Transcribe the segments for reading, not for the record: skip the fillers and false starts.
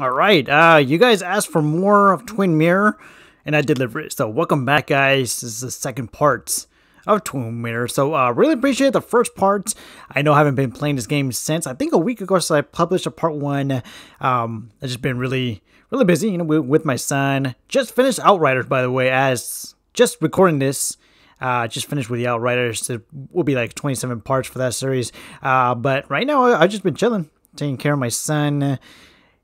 All right, you guys asked for more of Twin Mirror, and I delivered it. So welcome back, guys. This is the second part of Twin Mirror. So really appreciate the first part. I know I haven't been playing this game since, I think, a week ago, so I published a part one. I've just been really busy, you know, with my son. Just finished Outriders, by the way, as just recording this. Just finished with the Outriders. There will be like 27 parts for that series. But right now, I've just been chilling, taking care of my son.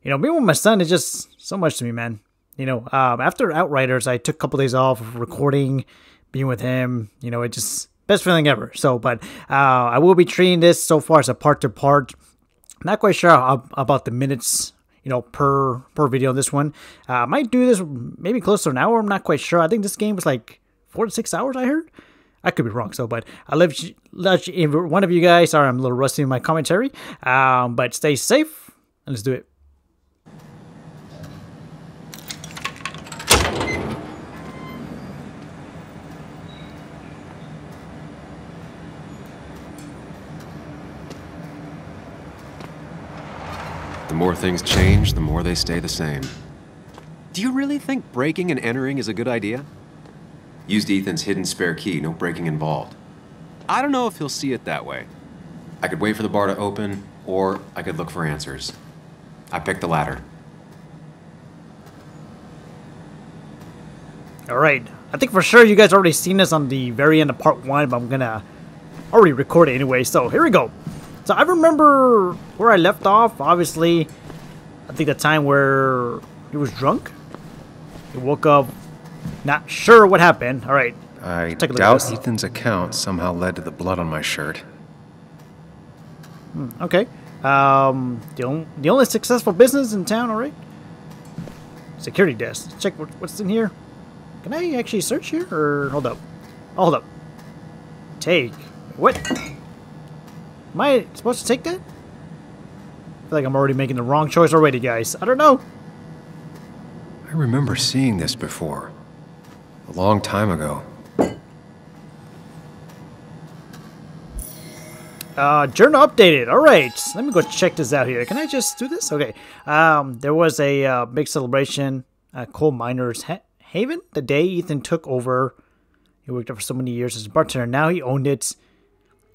You know, being with my son is just so much to me, man. You know, after Outriders, I took a couple days off of recording, being with him. You know, it's just best feeling ever. So, but I will be treating this so far as a part to part. Not quite sure about the minutes, you know, per video on this one. I might do this maybe close to an hour. I'm not quite sure. I think this game was like 4 to 6 hours, I heard. I could be wrong. So, but I love one of you guys. Sorry, I'm a little rusty in my commentary. But stay safe and let's do it. The more things change, the more they stay the same. Do you really think breaking and entering is a good idea? Used Ethan's hidden spare key, no breaking involved. I don't know if he'll see it that way. I could wait for the bar to open, or I could look for answers. I picked the latter. Alright, I think for sure you guys already seen this on the very end of part one, but I'm gonna already record it anyway, so here we go. So I remember where I left off, obviously. I think the time where he was drunk. He woke up. Not sure what happened. All right. I doubt Ethan's account somehow led to the blood on my shirt. Okay. The only successful business in town, all right? Security desk. Let's check what's in here. Can I actually search here? Or hold up. Oh, hold up. Take. What? Am I supposed to take that? I feel like I'm already making the wrong choice already, guys. I don't know. I remember seeing this before. A long time ago. Journal updated. All right, let me go check this out here. Can I just do this? Okay. There was a big celebration at Coal Miners Haven the day Ethan took over. He worked there for so many years as a bartender. Now he owned it.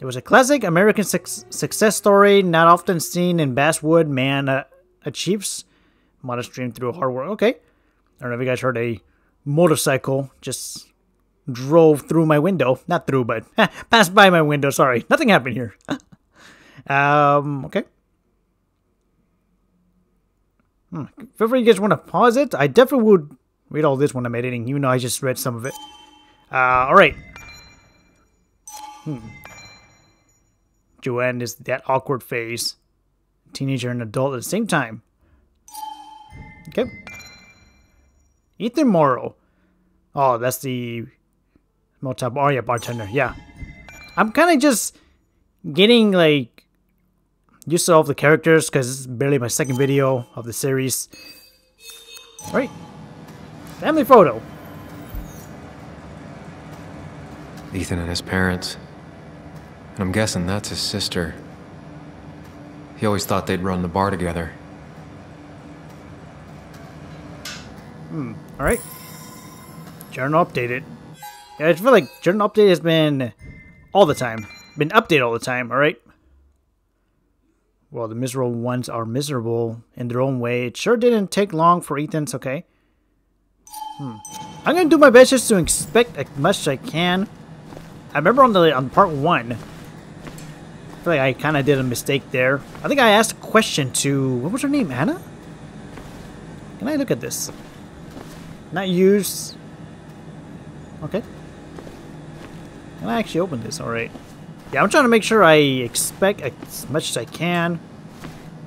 It was a classic American success story, not often seen in Basswood. Man achieves modest dream through hard work. Okay. I don't know if you guys heard a motorcycle just drove through my window. Not through, but passed by my window. Sorry. Nothing happened here. Okay. Feel free, you guys want to pause it. I definitely would read all this when I'm editing. You know, I just read some of it. Alright. Joanne is that awkward phase. Teenager and adult at the same time. Okay. Ethan Morrow. Oh, that's the motel bartender. Yeah. I'm kind of just getting, like, used to all the characters because this is barely my second video of the series. All right. Family photo. Ethan and his parents. And I'm guessing that's his sister. He always thought they'd run the bar together. All right. Journal updated. Yeah, I feel like journal update has been all the time. Been updated all the time, all right? Well, the miserable ones are miserable in their own way. It sure didn't take long for Ethan's, okay? I'm going to do my best just to inspect as much as I can. I remember on part one, I feel like I kind of did a mistake there. I think I asked a question to, what was her name, Anna? Can I look at this? Not used. Okay. Can I actually open this? Alright. Yeah, I'm trying to make sure I expect as much as I can.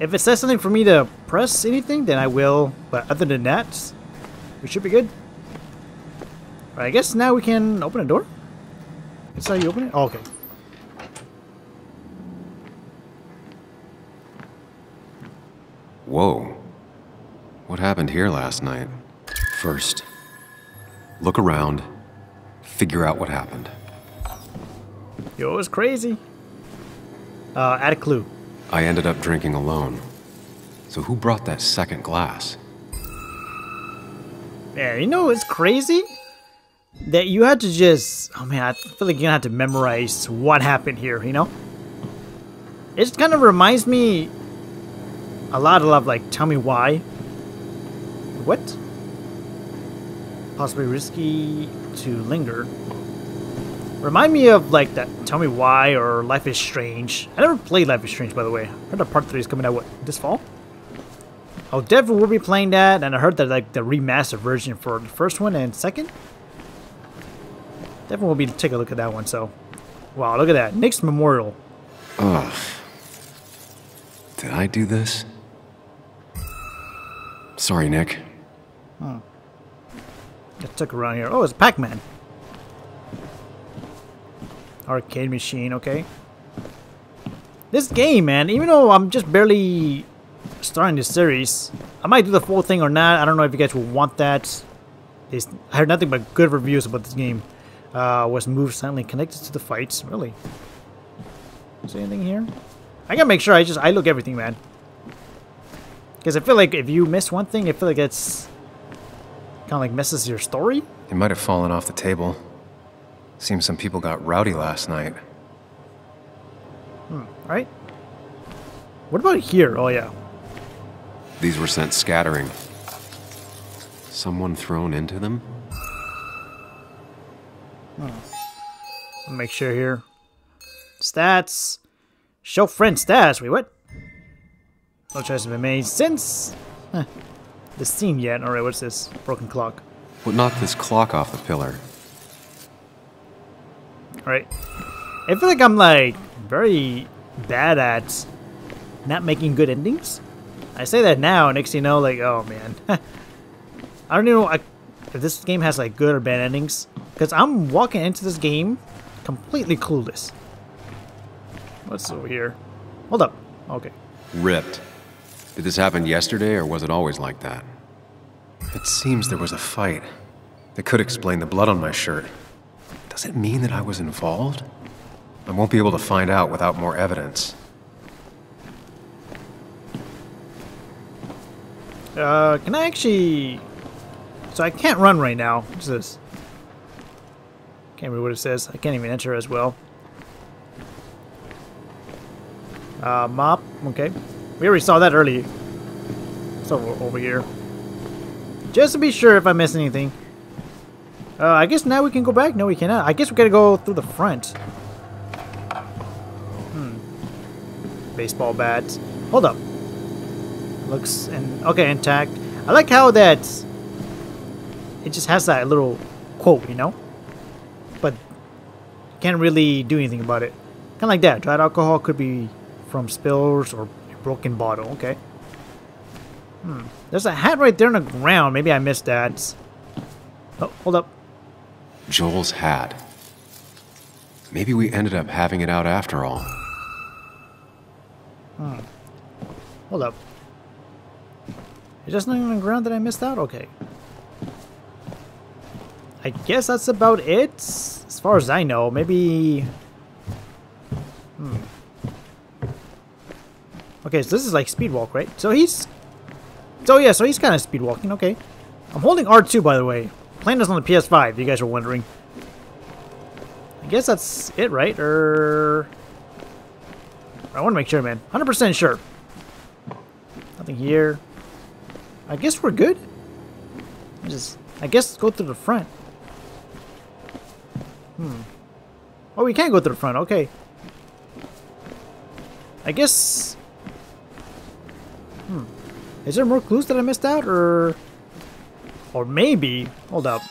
If it says something for me to press anything, then I will. But other than that, we should be good. Alright, I guess now we can open a door. Is that how you open it? Oh, okay. Whoa. What happened here last night? First, look around, figure out what happened. Yo, it was crazy. Add a clue. I ended up drinking alone. So who brought that second glass? Yeah, you know it's crazy that you had to just... Oh man, I feel like you're gonna have to memorize what happened here, you know? It just kind of reminds me a lot of like, tell me why. What? Possibly risky to linger. Remind me of like that Tell Me Why or Life is Strange. I never played Life is Strange, by the way. I heard that part 3 is coming out, what, this fall? Oh, definitely will be playing that, and I heard that like the remastered version for the first one and second. Definitely will be take a look at that one, so. Wow, look at that. Nick's memorial. Ugh. Did I do this? Sorry, Nick. Hmm. Get took around here. Oh, it's Pac-Man. Arcade machine, okay. This game, man, even though I'm just barely starting this series, I might do the full thing or not. I don't know if you guys will want that. I heard nothing but good reviews about this game. Was moved silently connected to the fights. Really? Is there anything here? I gotta make sure I look everything, man. Because I feel like if you miss one thing, I feel like it's kind of like messes your story. It might have fallen off the table. Seems some people got rowdy last night. Hmm, right? What about here? Oh, yeah. These were sent scattering. Someone thrown into them? Hmm. Make sure here. Stats. Show friend stats. Wait, what? No choice has been made since the scene yet. Alright, what's this? Broken clock. Well, knock this clock off the pillar. Alright. I feel like I'm like very bad at not making good endings. I say that now, next thing you know, like, oh man. I don't even know if this game has like good or bad endings. Because I'm walking into this game completely clueless. What's over here? Hold up. Okay. Ripped. Did this happen yesterday, or was it always like that? It seems there was a fight. That could explain the blood on my shirt. Does it mean that I was involved? I won't be able to find out without more evidence. Can I actually... So I can't run right now. What's this? Can't remember what it says. I can't even enter as well. Mop. Okay. We already saw that earlier. So over here. Just to be sure if I miss anything. I guess now we can go back. No, we cannot. I guess we gotta go through the front. Hmm. Baseball bats. Hold up. Looks okay, intact. I like how that it just has that little quote, you know? But can't really do anything about it. Kinda like that. Dried alcohol could be from spills or a broken bottle. Okay. Hmm. There's a hat right there on the ground. Maybe I missed that. Oh, hold up. Joel's hat. Maybe we ended up having it out after all. Hmm. Hold up. Is there something on the ground that I missed out? Okay. I guess that's about it. As far as I know, maybe... Hmm. Okay, so this is like speed walk, right? So he's kind of speed walking, okay. I'm holding R2, by the way. Playing this on the PS5, if you guys are wondering. I guess that's it, right? Or... I want to make sure, man. 100% sure. Nothing here. I guess we're good. I guess go through the front. Hmm. Oh, we can't go through the front. Okay. I guess... Hmm. Is there more clues that I missed out, or... Or maybe, hold up,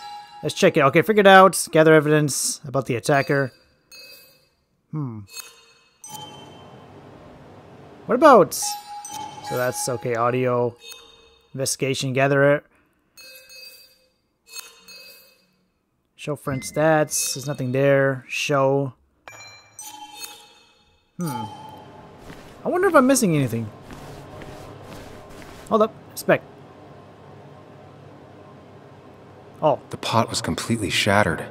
let's check it. Okay, figure it out, gather evidence about the attacker. Hmm. What about, so that's okay, audio, investigation, gather it. Show friend stats, there's nothing there, show. Hmm. I wonder if I'm missing anything. Hold up, inspect. Oh. The pot was completely shattered.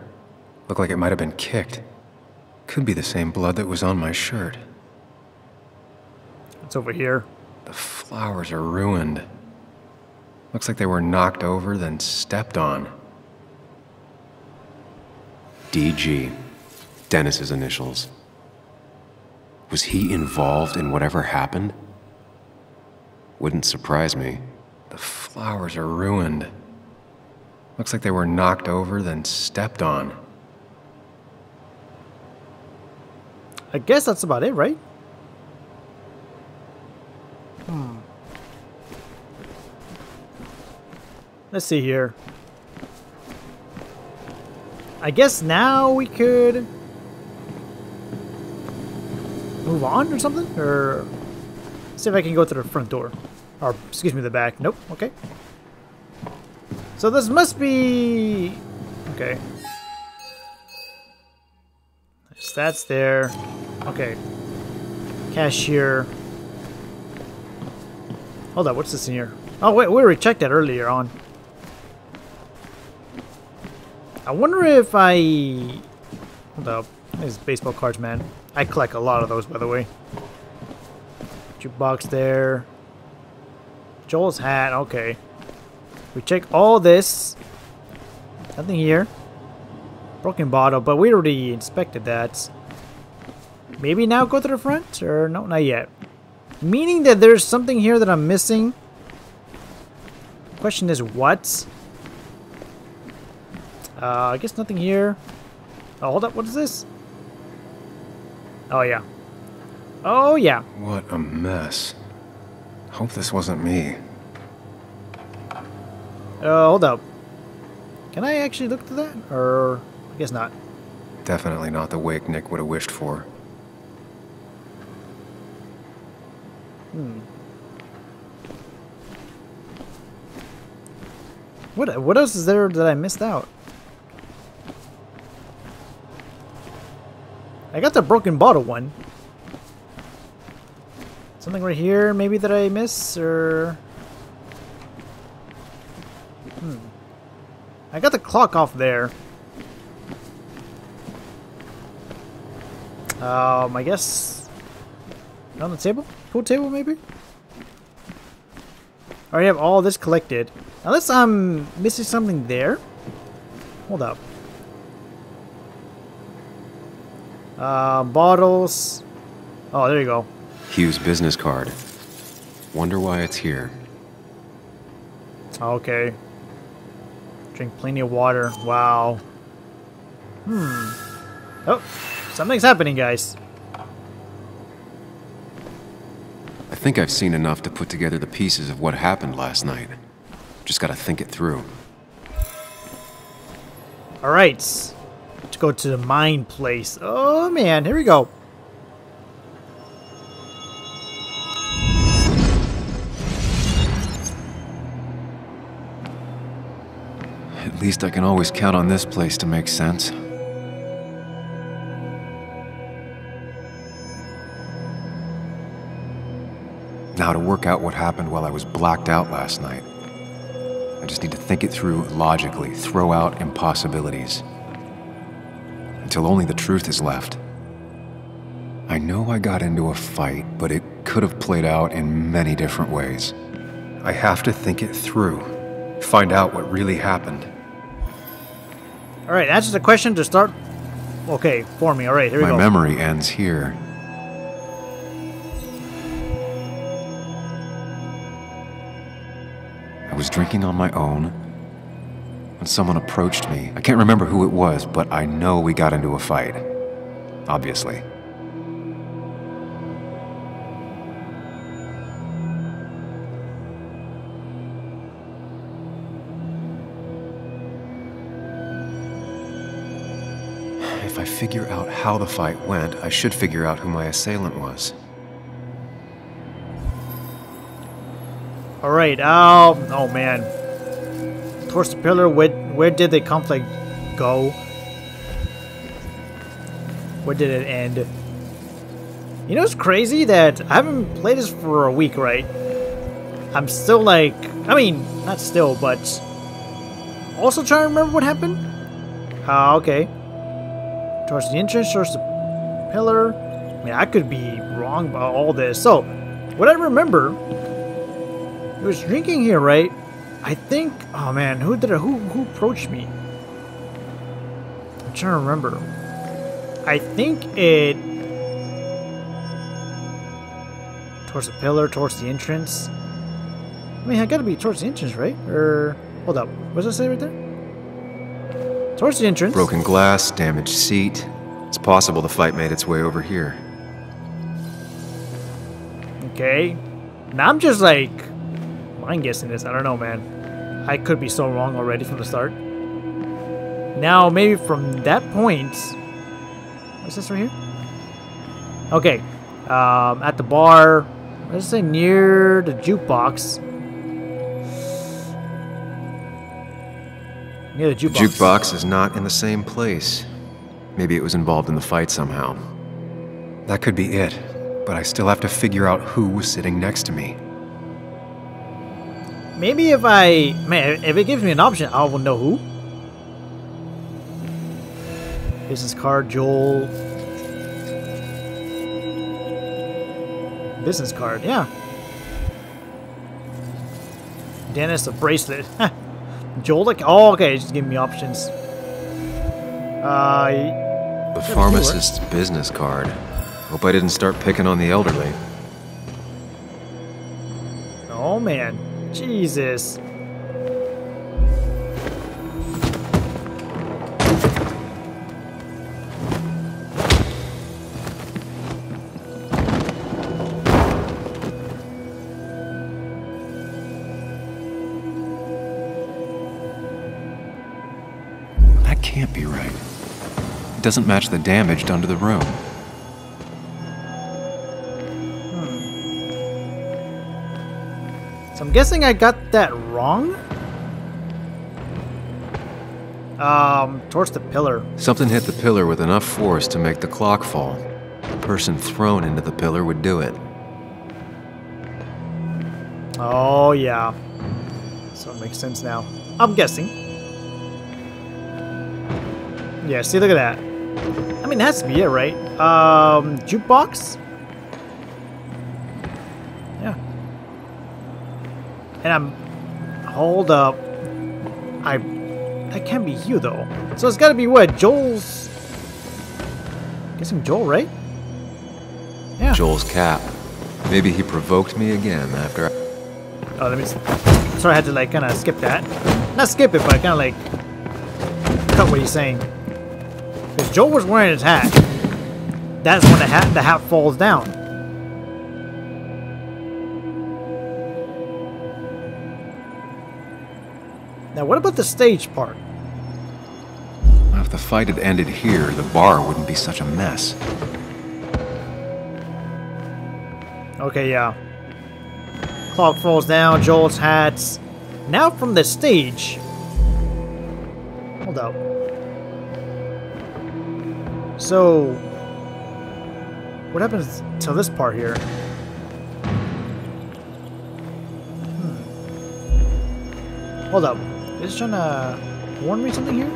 Looked like it might have been kicked. Could be the same blood that was on my shirt. It's over here. The flowers are ruined. Looks like they were knocked over, then stepped on. DG. Dennis's initials. Was he involved in whatever happened? Wouldn't surprise me. The flowers are ruined. Looks like they were knocked over, then stepped on. I guess that's about it, right? Let's see here. I guess now we could move on or something? Or see if I can go to the front door. Or, excuse me, the back. Nope. Okay. So this must be... Okay. There's stats there. Okay. Cashier. Hold on. What's this in here? Oh, wait. We already checked that earlier on. I wonder if I... Hold up. There's baseball cards, man. I collect a lot of those, by the way. Jukebox there. Joel's hat. Okay. We check all this. Nothing here. Broken bottle, but we already inspected that. Maybe now go to the front? Or no, not yet. Meaning that there's something here that I'm missing. Question is what? I guess nothing here. Oh, hold up. What is this? Oh, yeah. Oh, yeah. What a mess. Hope this wasn't me. Hold up. Can I actually look to that? Or, I guess not. Definitely not the wake Nick would have wished for. What else is there that I missed out? I got the broken bottle one. Something right here maybe that I miss, or... I got the clock off there. I guess... On the table? Pool table maybe? I already have all this collected. Unless I'm missing something there. Hold up. Bottles. Oh, there you go. Hugh's business card. Wonder why it's here. Okay. Drink plenty of water. Wow. Oh, something's happening, guys. I think I've seen enough to put together the pieces of what happened last night. Just gotta think it through. Alright. To go to the mine place. Oh man, here we go. At least I can always count on this place to make sense. Now to work out what happened while I was blacked out last night. I just need to think it through logically, throw out impossibilities. Until only the truth is left. I know I got into a fight, but it could have played out in many different ways. I have to think it through, find out what really happened. All right, answer the question to start. Okay, for me. All right, here we go. My memory ends here. I was drinking on my own. When someone approached me. I can't remember who it was, but I know we got into a fight. Obviously. If I figure out how the fight went, I should figure out who my assailant was. Alright, oh man. Towards the pillar, where did the conflict go? Where did it end? You know, it's crazy that I haven't played this for a week, right? I'm still like, I mean, not still, but also trying to remember what happened. Okay. Towards the entrance, towards the pillar. I mean, I could be wrong about all this. So, What I remember, he was drinking here, right? I think. Oh man, who approached me? I'm trying to remember. I think it towards the pillar, towards the entrance. I mean, I gotta be towards the entrance, right? Or hold up, what does it say right there? Towards the entrance. Broken glass, damaged seat. It's possible the fight made its way over here. Okay. Now I'm just like mind guessing this. I don't know, man. I could be so wrong already from the start. Now maybe from that point. What's this right here? Okay. At the bar. Let's say near the jukebox. Near the jukebox. The jukebox is not in the same place. Maybe it was involved in the fight somehow. That could be it. But I still have to figure out who was sitting next to me. Maybe if I... Man, if it gives me an option, I will know who. Business card, Joel. Business card, yeah. Dennis, a bracelet. Joel, oh, okay, just giving me options. The pharmacist's business card. Hope I didn't start picking on the elderly. Oh man, Jesus. That can't be right. It doesn't match the damage done to the room. I'm guessing I got that wrong. Towards the pillar. Something hit the pillar with enough force to make the clock fall. The person thrown into the pillar would do it. Oh, yeah. So it makes sense now. I'm guessing. Yeah, see, look at that. I mean, it has to be it, right? Jukebox? And I'm... Hold up. That can't be Hugh, though. So it's gotta be what? Joel's... I'm guessing Joel, right? Yeah. Joel's cap. Maybe he provoked me again after... Oh, let me... Sorry, I had to, like, kinda skip that. Not skip it, but kinda, like... Cut what he's saying. Because Joel was wearing his hat. That's when the hat falls down. Now, what about the stage part? Well, if the fight had ended here, the bar wouldn't be such a mess. Okay, yeah. Clock falls down, Joel's hats. Now from the stage... Hold up. So... What happens to this part here? Hold up. Is it trying to warn me something here?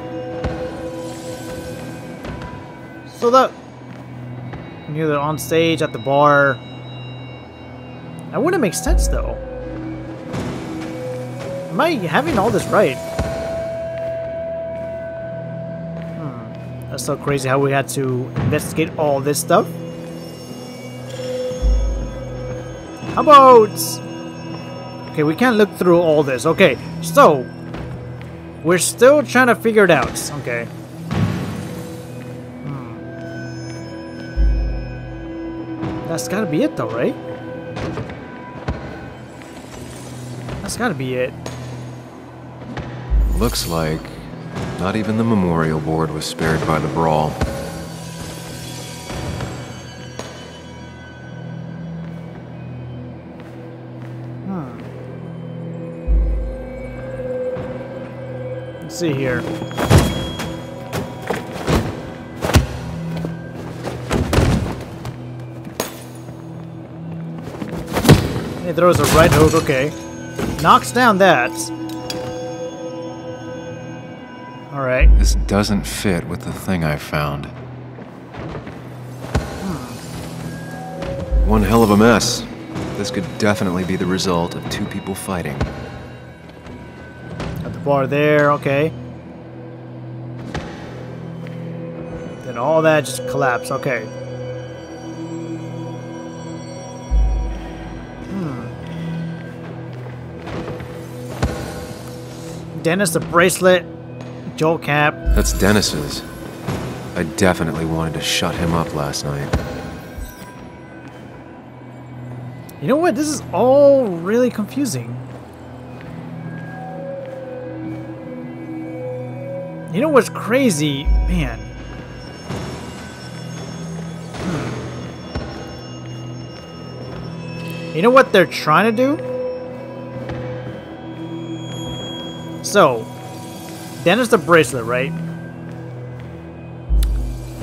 So that... Near the on stage, at the bar... That wouldn't make sense, though. Am I having all this right? Hmm. That's so crazy how we had to investigate all this stuff. How about... Okay, we can't look through all this. Okay, so... We're still trying to figure it out. Okay. That's gotta be it though, right? That's gotta be it. Looks like not even the memorial board was spared by the brawl. See here. He throws a right hook, okay. Knocks down that. Alright. This doesn't fit with the thing I found. One hell of a mess. This could definitely be the result of two people fighting. Got the bar there, okay. Then all that just collapsed, okay. Dennis, the bracelet, Joel cap. That's Dennis's. I definitely wanted to shut him up last night. You know what? This is all really confusing. You know what's crazy? Man. You know what they're trying to do? So, Dennis the bracelet, right?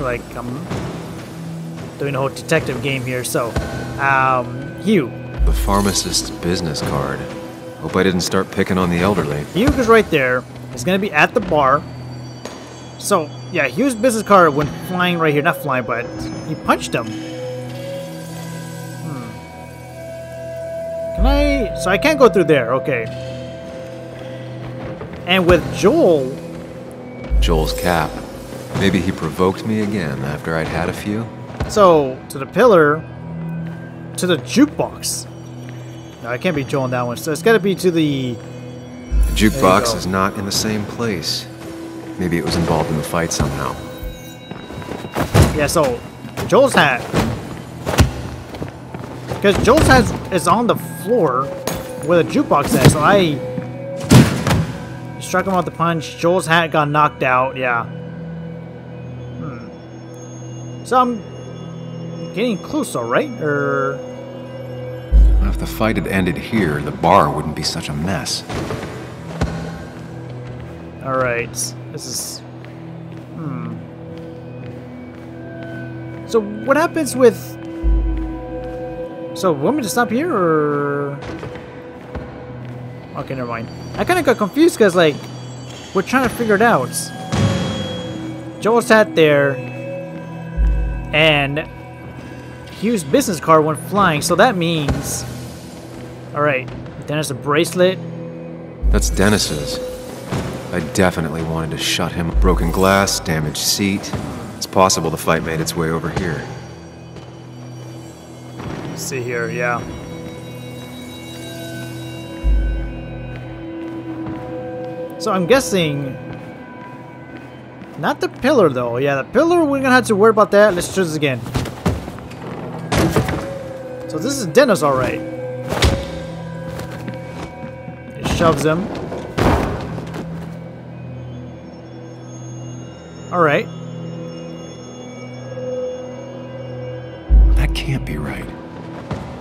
Like, I'm doing a whole detective game here, so, Hugh. The pharmacist's business card. Hope I didn't start picking on the elderly. Hugh is right there. He's gonna be at the bar. So, yeah, Hugh's business card went flying right here. Not flying, but he punched him. Can I... So I can't go through there, okay. And with Joel... Joel's cap. Maybe he provoked me again after I'd had a few. So, to the pillar, to the jukebox. No, I can't be Joel on that one, so it's gotta be to the... The jukebox is not in the same place. Maybe it was involved in the fight somehow. Yeah, so, Joel's hat. Because Joel's hat is on the floor where the jukebox is, so I... Struck him with the punch. Joel's hat got knocked out. Yeah. So I'm getting close, though, right? Or if the fight had ended here, the bar wouldn't be such a mess. All right. This is. So what happens with? So want me to stop here or? Okay, never mind. I kind of got confused because, like, we're trying to figure it out. Joel sat there, and Hugh's business card went flying, so that means... Alright, Dennis a bracelet. That's Dennis's. I definitely wanted to shut him up. Broken glass, damaged seat. It's possible the fight made its way over here. Let's see here, yeah. So I'm guessing, not the pillar though. Yeah, the pillar, we're gonna have to worry about that. Let's choose this again. So this is Dennis, all right. It shoves him. All right. That can't be right.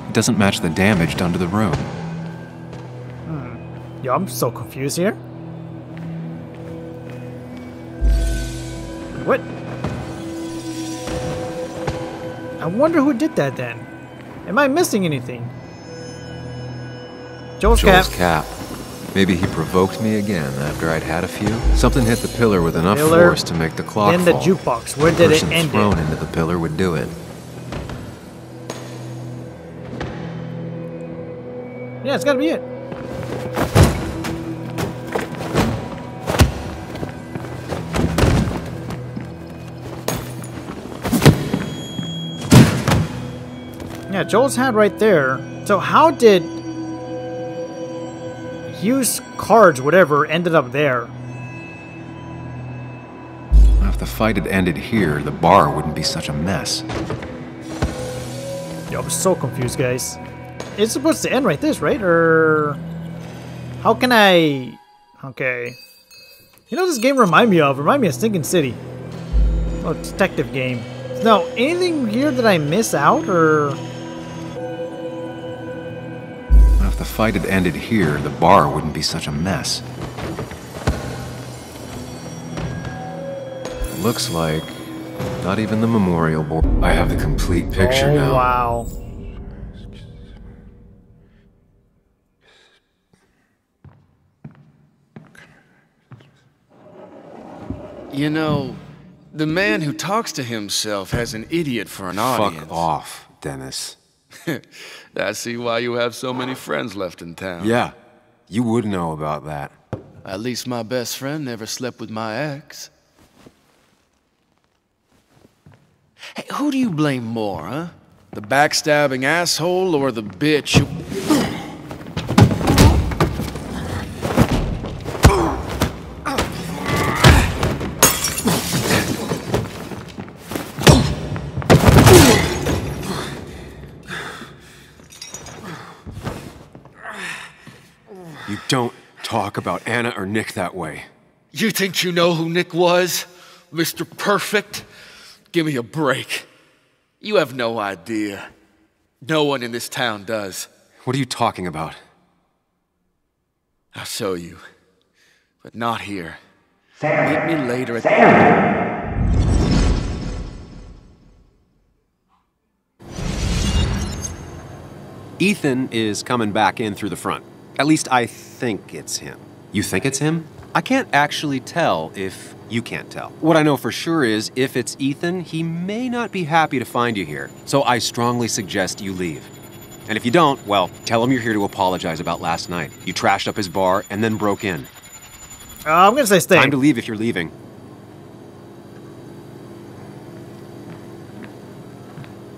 It doesn't match the damage done to the room. Yeah, I'm so confused here. What? I wonder who did that then. Am I missing anything? Joel's cap. Maybe he provoked me again after I'd had a few. Something hit the pillar with enough force to make the clock fall. Then the jukebox. Where did it end? Thrown into the pillar would do it. Yeah, it's gotta be it. Yeah, Joel's hat right there. So how did Hugh's cards, whatever, ended up there? If the fight had ended here, the bar wouldn't be such a mess. Yo, I'm so confused, guys. It's supposed to end right this, right? Or how can I? Okay. You know what this game remind me of? Remind me of Stinking City. Oh, detective game. No, anything here that I miss out or? If the fight had ended here, the bar wouldn't be such a mess. It looks like not even the memorial board. I have the complete picture now. Wow. You know, the man who talks to himself has an idiot for an audience. Fuck off, Dennis. I see why you have so many friends left in town. Yeah, you would know about that. At least my best friend never slept with my ex. Hey, who do you blame more, huh? The backstabbing asshole or the bitch who... You don't talk about Anna or Nick that way. You think you know who Nick was? Mr. Perfect? Give me a break. You have no idea. No one in this town does. What are you talking about? I'll show you. But not here. Sam! Meet me later at... Sam! Ethan is coming back in through the front. At least I think it's him. You think it's him? I can't actually tell if you can't tell. What I know for sure is, if it's Ethan, he may not be happy to find you here. So I strongly suggest you leave. And if you don't, well, tell him you're here to apologize about last night. You trashed up his bar and then broke in. I'm gonna say stay. Time to leave if you're leaving.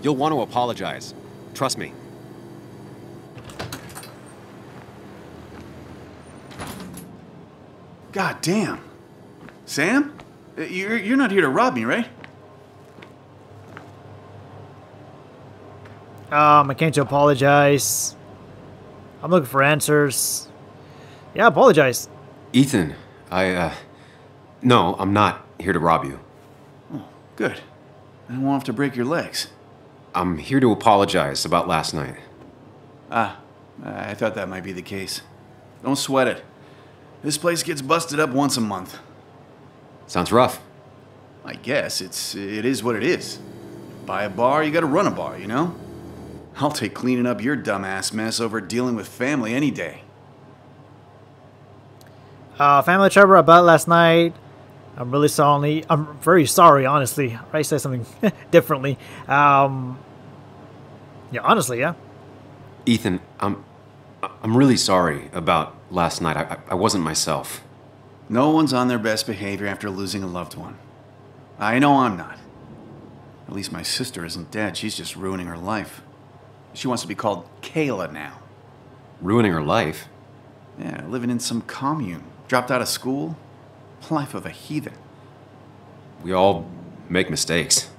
You'll want to apologize. Trust me. God damn. Sam? You're not here to rob me, right? I came to apologize. I'm looking for answers. Yeah, apologize. Ethan, No, I'm not here to rob you. Oh, good. I won't have to break your legs. I'm here to apologize about last night. Ah, I thought that might be the case. Don't sweat it. This place gets busted up once a month. Sounds rough. I guess. It is what it is. Buy a bar, you gotta run a bar, you know? I'll take cleaning up your dumbass mess over dealing with family any day. Family trouble about last night. I'm really sorry. I'm very sorry, honestly. I said something differently. Yeah, honestly, yeah. Ethan, I'm really sorry about last night. I wasn't myself. No one's on their best behavior after losing a loved one. I know I'm not. At least my sister isn't dead. She's just ruining her life. She wants to be called Kayla now. Ruining her life? Yeah, living in some commune. Dropped out of school. Life of a heathen. We all make mistakes.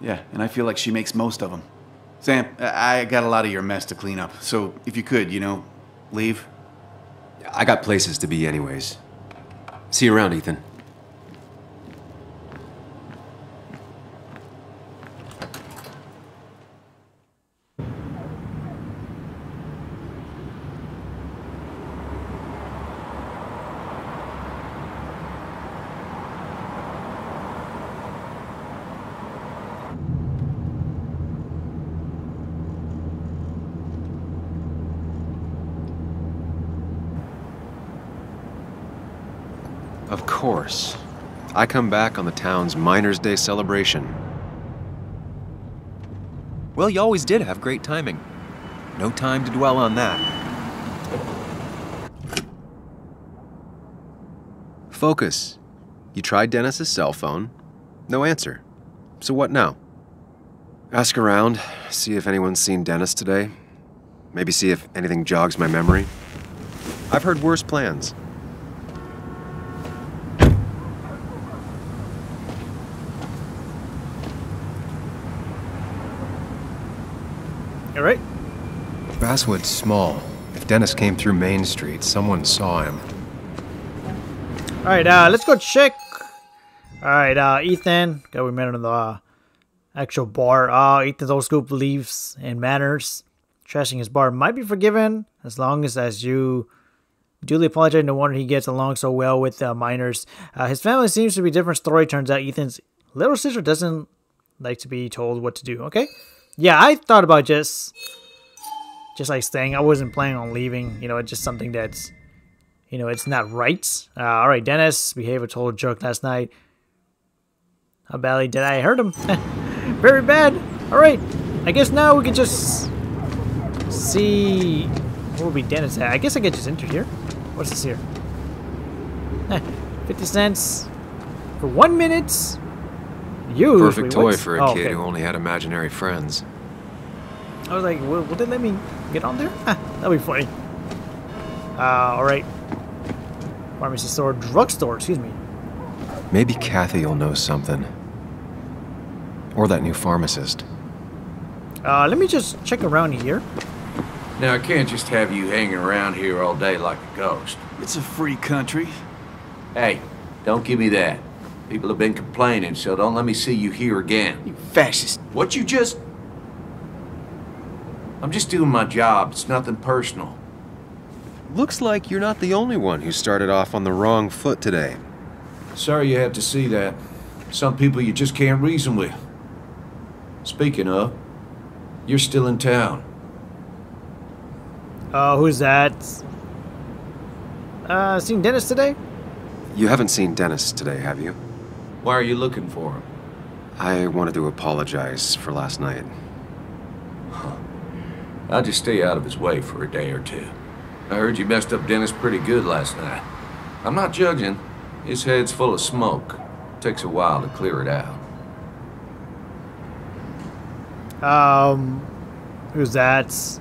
Yeah, and I feel like she makes most of them. Sam, I got a lot of your mess to clean up, so if you could, you know, leave. I got places to be anyways. See you around, Ethan. Of course. I come back on the town's Miners' Day celebration. Well, you always did have great timing. No time to dwell on that. Focus. You tried Dennis's cell phone. No answer. So what now? Ask around, see if anyone's seen Dennis today. Maybe see if anything jogs my memory. I've heard worse plans. Right? Basswood's small. If Dennis came through Main Street, someone saw him. Alright, let's go check. Alright, Ethan. God, we met him in the actual bar. Ethan's old school beliefs and manners. Trashing his bar might be forgiven as long as you duly apologize. No wonder he gets along so well with minors. His family seems to be a different story. Turns out Ethan's little sister doesn't like to be told what to do. Okay? Yeah, I thought about just like staying. I wasn't planning on leaving. You know, it's just something that's, you know, it's not right. All right, Dennis behaved a total jerk last night. How badly did I hurt him? Very bad. All right, I guess now we can just see... Where will be Dennis at? I guess I could just enter here. What's this here? 50 cents for 1 minute. You perfect toy for a kid who only had imaginary friends. I was like, will they let me get on there? That'll be funny. Alright. Pharmacy store, drugstore, excuse me. Maybe Kathy will know something. Or that new pharmacist. Let me just check around here. Now, I can't just have you hanging around here all day like a ghost. It's a free country. Hey, don't give me that. People have been complaining, so don't let me see you here again. You fascist. What you just... I'm just doing my job. It's nothing personal. Looks like you're not the only one who started off on the wrong foot today. Sorry you have to see that. Some people you just can't reason with. Speaking of, you're still in town. Oh, who's that? Seen Dennis today? You haven't seen Dennis today, have you? Why are you looking for him? I wanted to apologize for last night. Huh. I'll just stay out of his way for a day or two. I heard you messed up Dennis pretty good last night. I'm not judging. His head's full of smoke. Takes a while to clear it out. Who's that?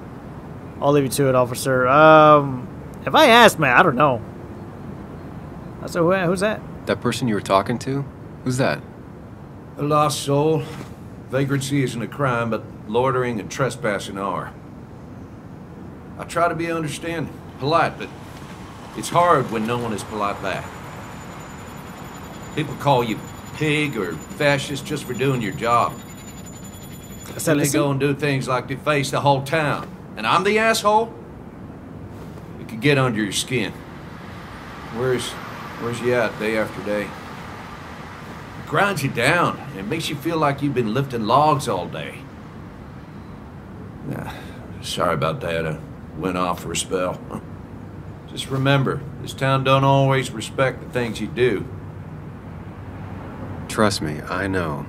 I'll leave you to it, officer. If I asked, man, I don't know. So who's that? That person you were talking to? Who's that? A lost soul. Vagrancy isn't a crime, but loitering and trespassing are. I try to be understanding, polite, but it's hard when no one is polite back. People call you pig or fascist just for doing your job. So they go and do things like deface the whole town. And I'm the asshole? It could get under your skin. Where's you at day after day? It grinds you down and makes you feel like you've been lifting logs all day. Nah, sorry about that. I went off for a spell. Just remember, this town don't always respect the things you do. Trust me, I know.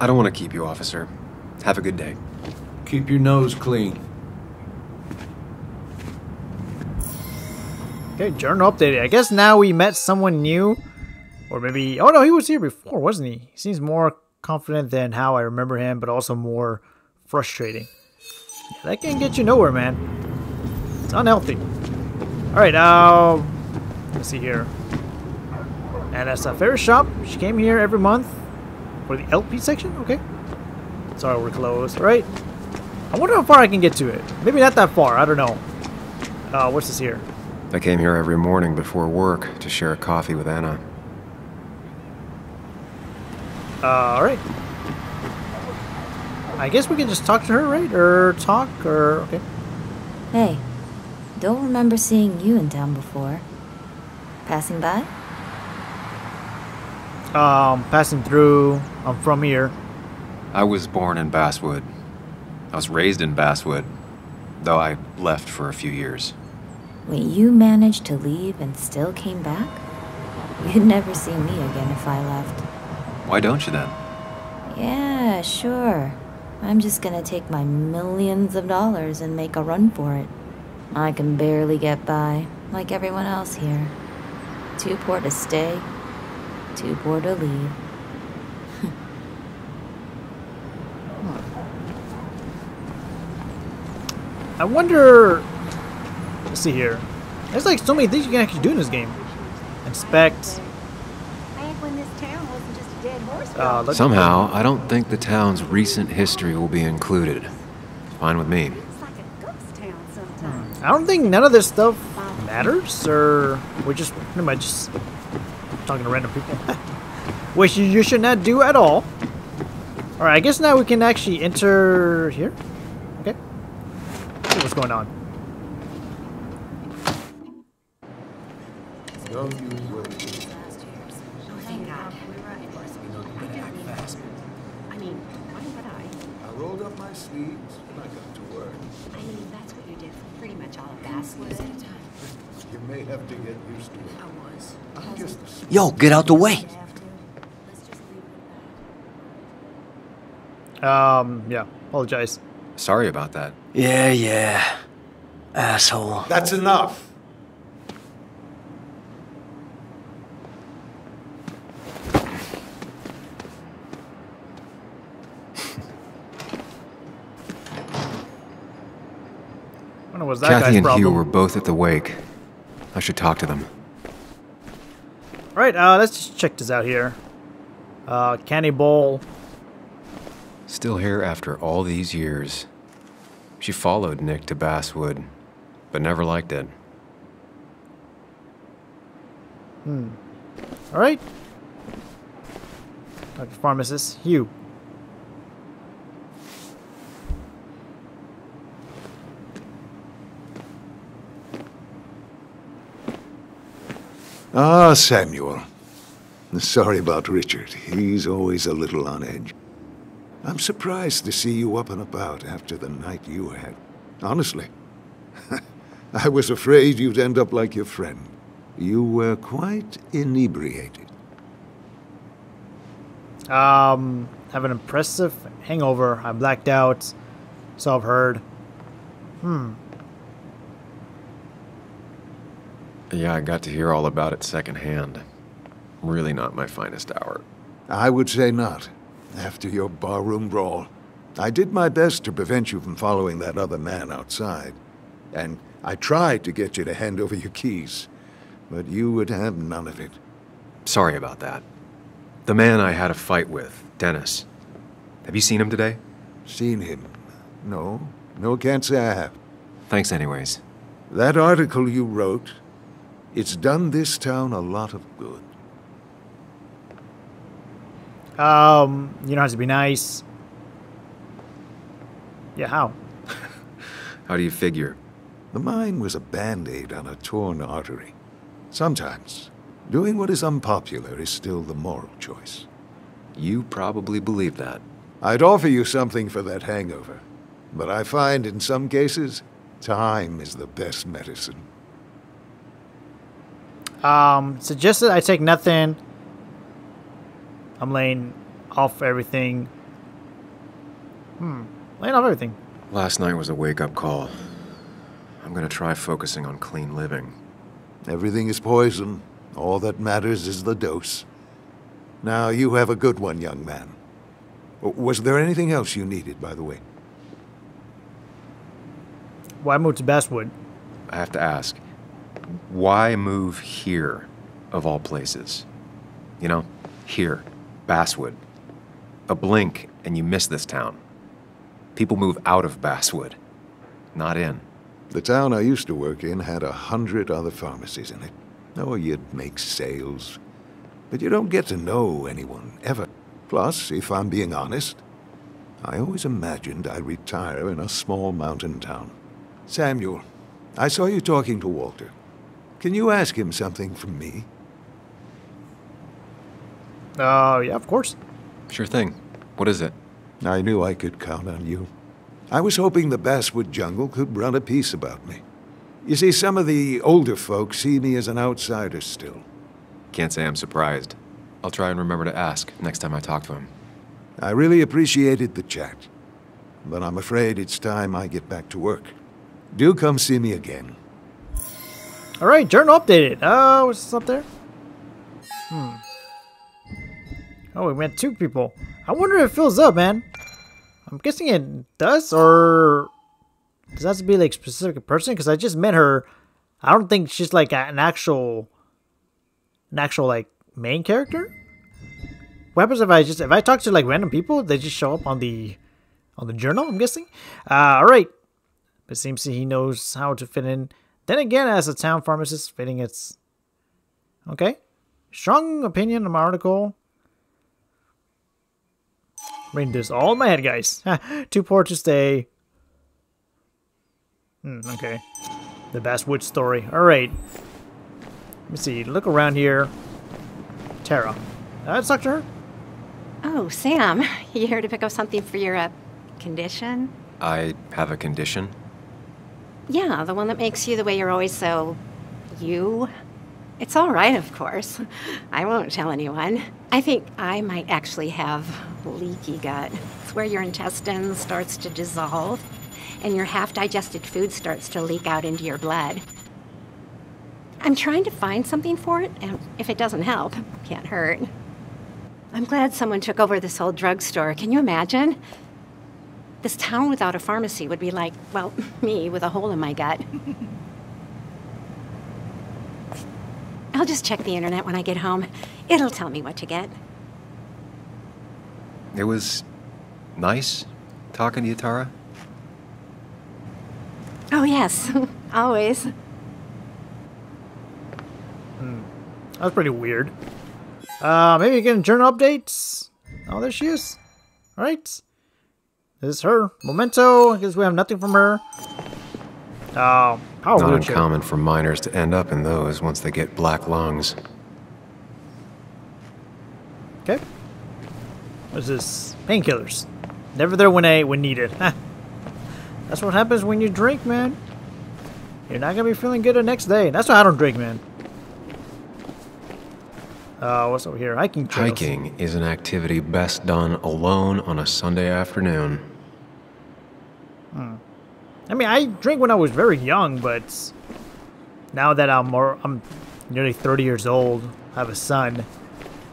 I don't want to keep you, officer. Have a good day. Keep your nose clean. Okay, journal updated. I guess now we met someone new. Or maybe... Oh, no, he was here before, wasn't he? He seems more confident than how I remember him, but also more frustrating. Yeah, that can't get you nowhere, man. It's unhealthy. Alright, let's see here. And that's a fair shop. She came here every month for the LP section? Okay. Sorry, we're closed. Alright. I wonder how far I can get to it. Maybe not that far. I don't know. What's this here? I came here every morning before work to share a coffee with Anna. Alright. I guess we can just talk to her, right? Or talk, or... Okay. Hey, don't remember seeing you in town before. Passing by? Passing through. I'm from here. I was born in Basswood. I was raised in Basswood, though I left for a few years. Wait, you managed to leave and still came back? You'd never see me again if I left. Why don't you then? Yeah, sure. I'm just gonna take my millions of dollars and make a run for it. I can barely get by, like everyone else here. Too poor to stay, too poor to leave. I wonder... Let's see here. There's like so many things you can actually do in this game. Inspect. Somehow, I don't think the town's recent history will be included. Fine with me. It's like a ghost town sometimes. I don't think none of this stuff matters, or we're just pretty much just talking to random people. Which you should not do at all. Alright, I guess now we can actually enter here. Okay. Let's see what's going on. Yo, get out the way. Yeah, apologize. Sorry about that. Yeah, yeah. Asshole. That's enough. Was that Kathy and problem? Hugh were both at the wake. I should talk to them. Alright, let's just check this out here. Cannibal. Still here after all these years. She followed Nick to Basswood, but never liked it. Hmm. Alright. Dr. Pharmacist Hugh. Ah, Samuel. Sorry about Richard. He's always a little on edge. I'm surprised to see you up and about after the night you had. Honestly. I was afraid you'd end up like your friend. You were quite inebriated. Have an impressive hangover. I blacked out. So I've heard. Hmm. Yeah, I got to hear all about it secondhand. Really not my finest hour. I would say not, after your barroom brawl. I did my best to prevent you from following that other man outside. And I tried to get you to hand over your keys, but you would have none of it. Sorry about that. The man I had a fight with, Dennis. Have you seen him today? Seen him? No. No, can't say I have. Thanks anyways. That article you wrote... It's done this town a lot of good. You don't have to be nice. Yeah, how? How do you figure? The mine was a band-aid on a torn artery. Sometimes, doing what is unpopular is still the moral choice. You probably believe that. I'd offer you something for that hangover, but I find in some cases, time is the best medicine. Suggested I take nothing. I'm laying off everything. Laying off everything. Last night was a wake-up call. I'm gonna try focusing on clean living. Everything is poison. All that matters is the dose. Now, you have a good one, young man. Was there anything else you needed, by the way? Well, I moved to Basswood. I have to ask. Why move here, of all places? You know, here, Basswood. A blink and you miss this town. People move out of Basswood, not in. The town I used to work in had 100 other pharmacies in it. Oh, you'd make sales. But you don't get to know anyone, ever. Plus, if I'm being honest, I always imagined I'd retire in a small mountain town. Samuel, I saw you talking to Walter. Can you ask him something from me? Yeah, of course. Sure thing. What is it? I knew I could count on you. I was hoping the Basswood Jungle could run a piece about me. You see, some of the older folks see me as an outsider still. Can't say I'm surprised. I'll try and remember to ask next time I talk to him. I really appreciated the chat, but I'm afraid it's time I get back to work. Do come see me again. Alright, journal updated. What's up there? Oh, we met 2 people. I wonder if it fills up, man. I'm guessing it does, or... Does that have to be, like, specific person? Because I just met her. I don't think she's, like, an actual, like, main character? What happens if I just... If I talk to, like, random people, they just show up on the... On the journal, I'm guessing? Alright. But seems he knows how to fit in. Then again, as a town pharmacist, fitting its... Okay. Strong opinion on my article. Reading this all in my head, guys. Too poor to stay. Okay. The Basswood story. Alright. Let me see. Look around here. Tara. Let's talk to her. Oh, Sam. You here to pick up something for your, condition? I have a condition? Yeah, the one that makes you the way you're always so... you. It's all right, of course. I won't tell anyone. I think I might actually have leaky gut. It's where your intestine starts to dissolve and your half-digested food starts to leak out into your blood. I'm trying to find something for it, and if it doesn't help, can't hurt. I'm glad someone took over this old drugstore. Can you imagine? This town without a pharmacy would be like, well, me with a hole in my gut. I'll just check the internet when I get home. It'll tell me what to get. It was nice talking to you, Tara. Oh, yes. Always. That was pretty weird. Maybe you can turn updates. Oh, there she is. All right. This is her. Memento. I guess we have nothing from her. Oh, power wheelchair. Not uncommon for miners to end up in those once they get black lungs. Okay. What is this? Painkillers. Never there when needed. That's what happens when you drink, man. You're not gonna be feeling good the next day. That's why I don't drink, man. What's over here? Hiking trails. Hiking is an activity best done alone on a Sunday afternoon. I mean, I drank when I was very young, but now that I'm nearly 30 years old, I have a son.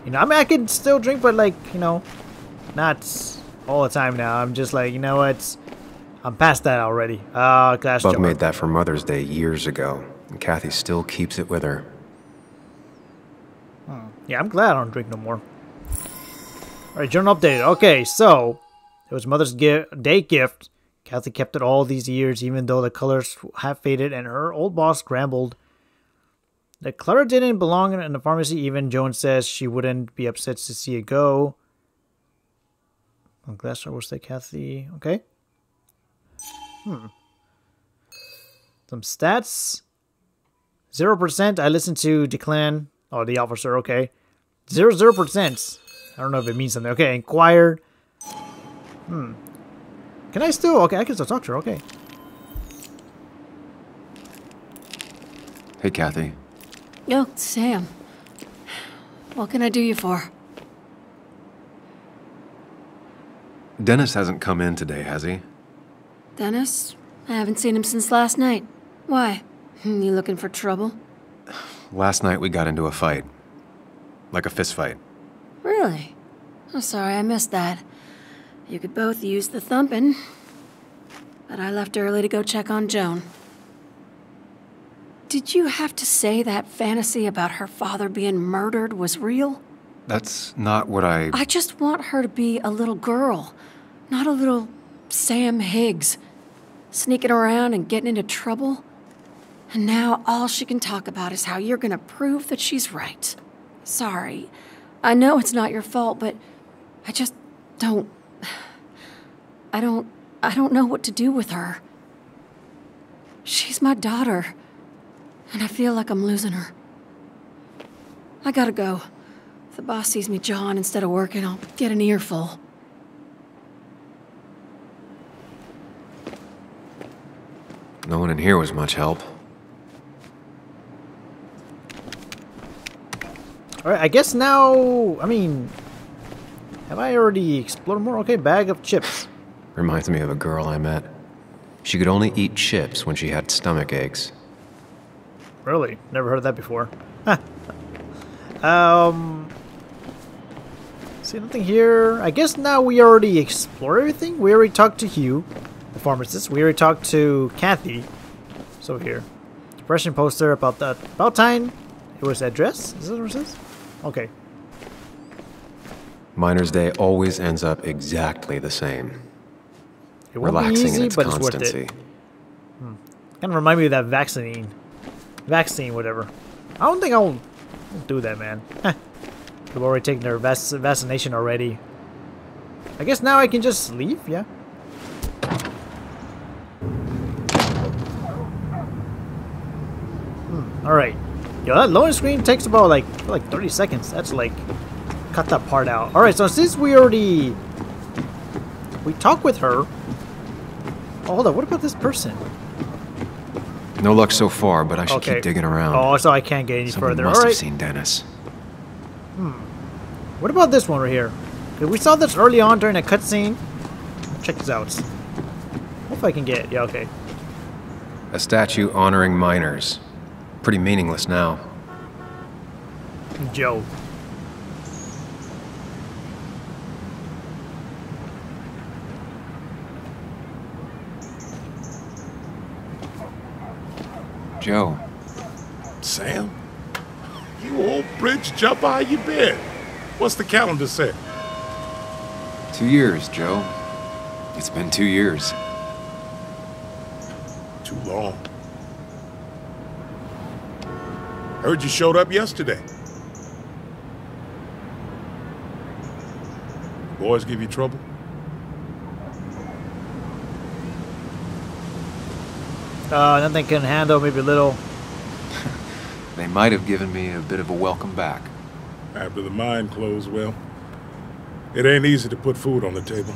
You know, I mean, I can still drink, but like, you know, not all the time now. I'm just like, you know what? I'm past that already. Class jumper. Bug made that for Mother's Day years ago, and Kathy still keeps it with her. Yeah, I'm glad I don't drink no more. Alright, journal update. Okay, so it was Mother's Day gift. Kathy kept it all these years, even though the colors have faded and her old boss scrambled. The clutter didn't belong in the pharmacy. Even Joan says she wouldn't be upset to see it go. I'm glad I was there, Kathy. Okay. Some stats. 0%. I listened to Declan. Oh, the officer, okay. 0%. I don't know if it means something. Okay, inquired. Can I still? Okay, I can still talk to her, okay. Hey, Kathy. Yo, Sam. What can I do you for? Dennis hasn't come in today, has he? Dennis? I haven't seen him since last night. Why? You looking for trouble? Last night we got into a fight. Like a fist fight. Really? I'm sorry I missed that. You could both use the thumping. But I left early to go check on Joan. Did you have to say that fantasy about her father being murdered was real? That's not what I... I just want her to be a little girl. Not a little Sam Higgs. Sneaking around and getting into trouble. And now all she can talk about is how you're gonna prove that she's right. Sorry. I know it's not your fault, but I just don't... I don't know what to do with her. She's my daughter. And I feel like I'm losing her. I gotta go. If the boss sees me jawing instead of working, I'll get an earful. No one in here was much help. Alright, I guess now... I mean... Have I already explored more? Okay, bag of chips. Reminds me of a girl I met. She could only eat chips when she had stomach aches. Really? Never heard of that before. See, nothing here. I guess now we already explored everything. We already talked to Hugh, the pharmacist. We already talked to Kathy. So here. Depression poster about that. About time. It was address? Is that what it says? Okay. Miner's Day always ends up exactly the same. It won't relaxing be easy, in its but constancy. It's worth it. Kind of remind me of that vaccine, whatever. I don't think I'll do that, man. They've already taken their vaccination already. I guess now I can just leave, yeah. All right. Yo, that loading screen takes about like 30 seconds. That's like... Cut that part out. Alright, so since we already... We talked with her... Oh, hold on. What about this person? No luck so far, but I should keep digging around. Oh, so I can't get any further. All right. Must have seen Dennis. What about this one right here? We saw this early on during a cutscene. Check this out. Hope I can get it. Yeah, okay. A statue honoring miners. Pretty meaningless now. Joe. Joe. Sam? You old bridge jumper, how you been? What's the calendar say? 2 years, Joe. It's been 2 years. Too long. Heard you showed up yesterday. Boys give you trouble? Nothing can handle, maybe a little. They might have given me a bit of a welcome back. After the mine closed, well, it ain't easy to put food on the table.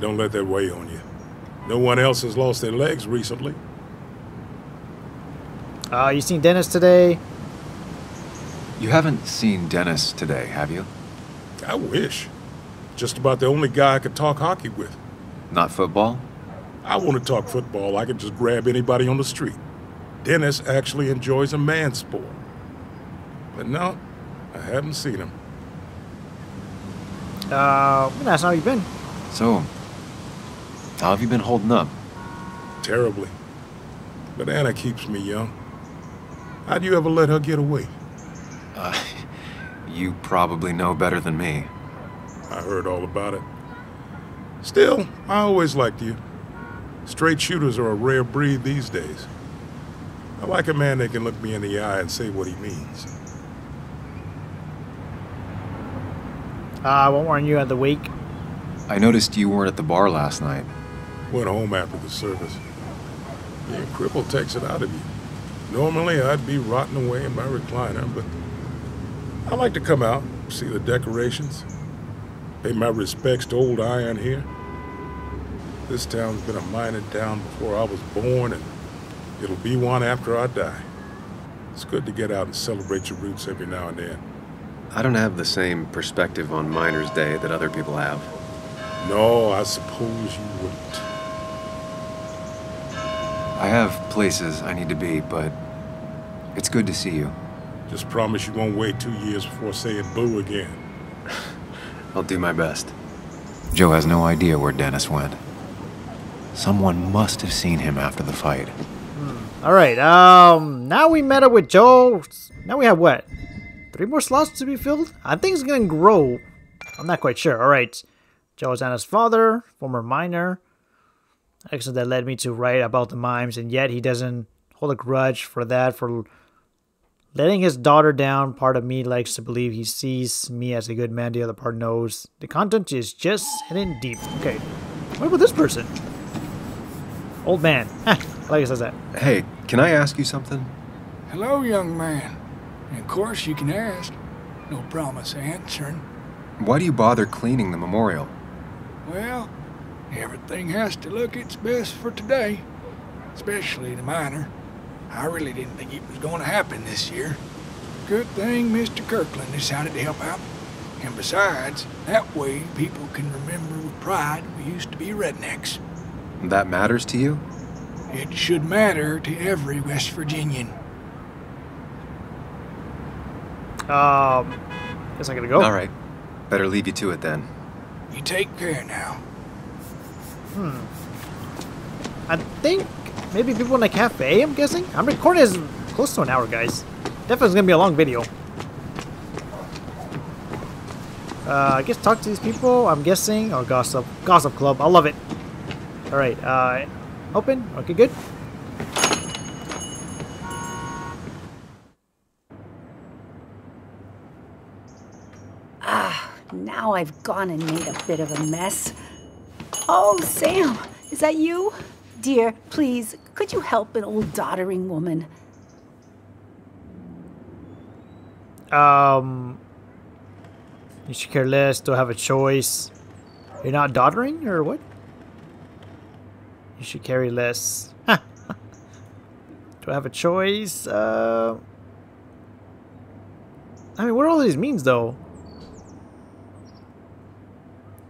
Don't let that weigh on you. No one else has lost their legs recently. You seen Dennis today? You haven't seen Dennis today, have you? I wish. Just about the only guy I could talk hockey with. Not football? I want to talk football. I can just grab anybody on the street. Dennis actually enjoys a man sport. But no, I haven't seen him. That's how you've been. So, how have you been holding up? Terribly. But Anna keeps me young. How'd you ever let her get away? You probably know better than me. I heard all about it. Still, I always liked you. Straight shooters are a rare breed these days. I like a man that can look me in the eye and say what he means. I won't warn you at the wake. I noticed you weren't at the bar last night. Went home after the service. Yeah, cripple takes it out of you. Normally, I'd be rotting away in my recliner, but I like to come out, see the decorations, pay my respects to old iron here. This town's been a mining town before I was born, and it'll be one after I die. It's good to get out and celebrate your roots every now and then. I don't have the same perspective on Miner's Day that other people have. No, I suppose you wouldn't. I have places I need to be, but it's good to see you. Just promise you won't wait 2 years before saying boo again. I'll do my best. Joe has no idea where Dennis went. Someone must have seen him after the fight. Alright, now we met up with Joe. Now we have what? 3 more slots to be filled? I think it's gonna grow. I'm not quite sure. Alright. Joe is Anna's father, former miner. Excellent, that led me to write about the mimes, and yet he doesn't hold a grudge for that, for letting his daughter down. Part of me likes to believe he sees me as a good man, the other part knows. The content is just hidden deep. Okay. What about this person? Old man. I like it says that. Hey, can I ask you something? Hello, young man. And of course you can ask. No promise answering. Why do you bother cleaning the memorial? Well, everything has to look its best for today. Especially the miner. I really didn't think it was going to happen this year. Good thing Mr. Kirkland decided to help out. And besides, that way people can remember with pride we used to be rednecks. That matters to you? It should matter to every West Virginian. Guess I gotta go. Alright. Better leave you to it then. You take care now. I think maybe people in a cafe, I'm guessing? I'm recording as close to an hour, guys. Definitely gonna be a long video. I guess talk to these people, I'm guessing. Or gossip. Gossip club. I love it. Alright, open. Okay, good. Now I've gone and made a bit of a mess. Oh, Sam, is that you? Dear, please, could you help an old doddering woman? You should care less, don't have a choice. You're not doddering, or what? You should carry less. Do I have a choice? I mean, what are all these means, though?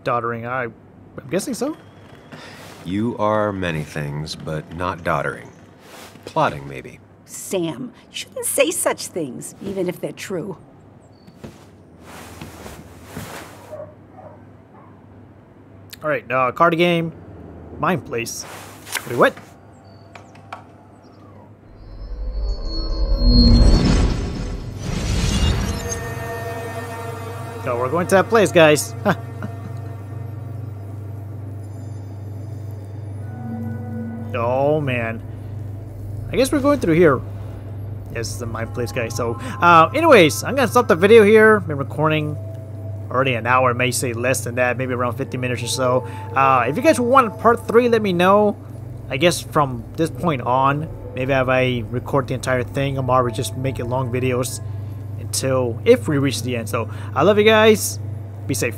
Doddering, I'm guessing so. You are many things, but not doddering. Plotting, maybe. Sam, you shouldn't say such things, even if they're true. All right, card game, mine place. Wait, what? No, we're going to that place, guys. Oh man, I guess we're going through here. Yes, it's the mine place, guys. So, anyways, I'm gonna stop the video here. Been recording already an hour, may say less than that, maybe around 50 minutes or so. If you guys want part 3, let me know. I guess from this point on, maybe if I record the entire thing, I'm already just making long videos until if we reach the end. So I love you guys. Be safe.